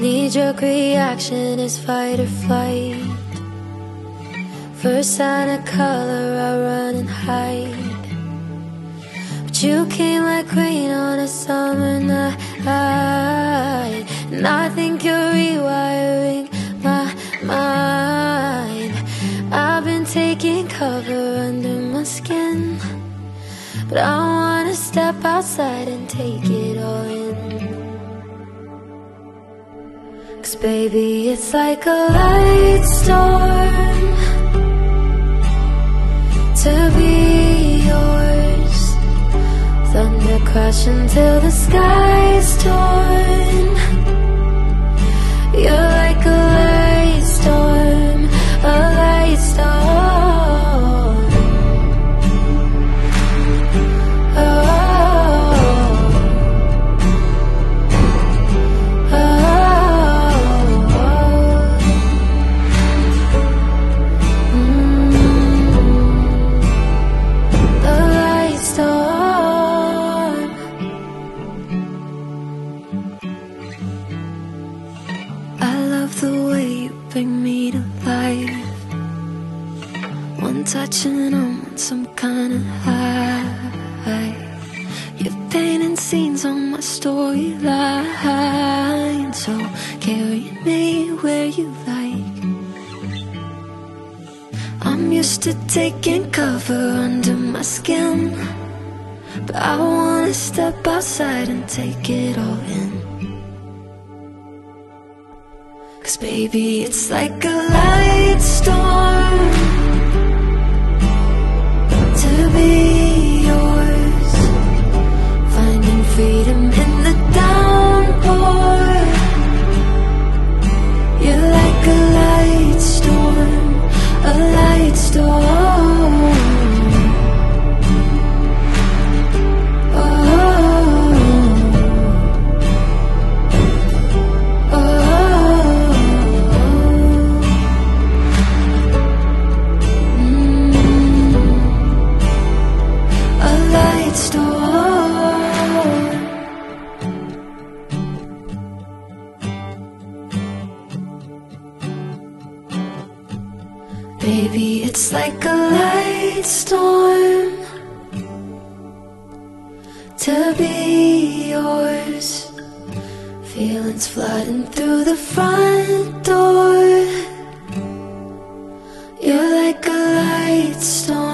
Knee-jerk reaction is fight or flight. First sign of color, I run and hide. But you came like rain on a summer night, and I think you're rewiring my mind. I've been taking cover under my skin, but I wanna step outside and take it all in. Cause baby, it's like a light storm to be yours. Thunder crash until the sky's torn. You're like a light storm, a light storm. Oh. Touching on some kind of high. You're painting scenes on my storyline, so carry me where you like. I'm used to taking cover under my skin, but I wanna step outside and take it all in. Cause baby, it's like a light storm Baby, it's like a light storm to be yours. Feelings flooding through the front door. You're like a light storm.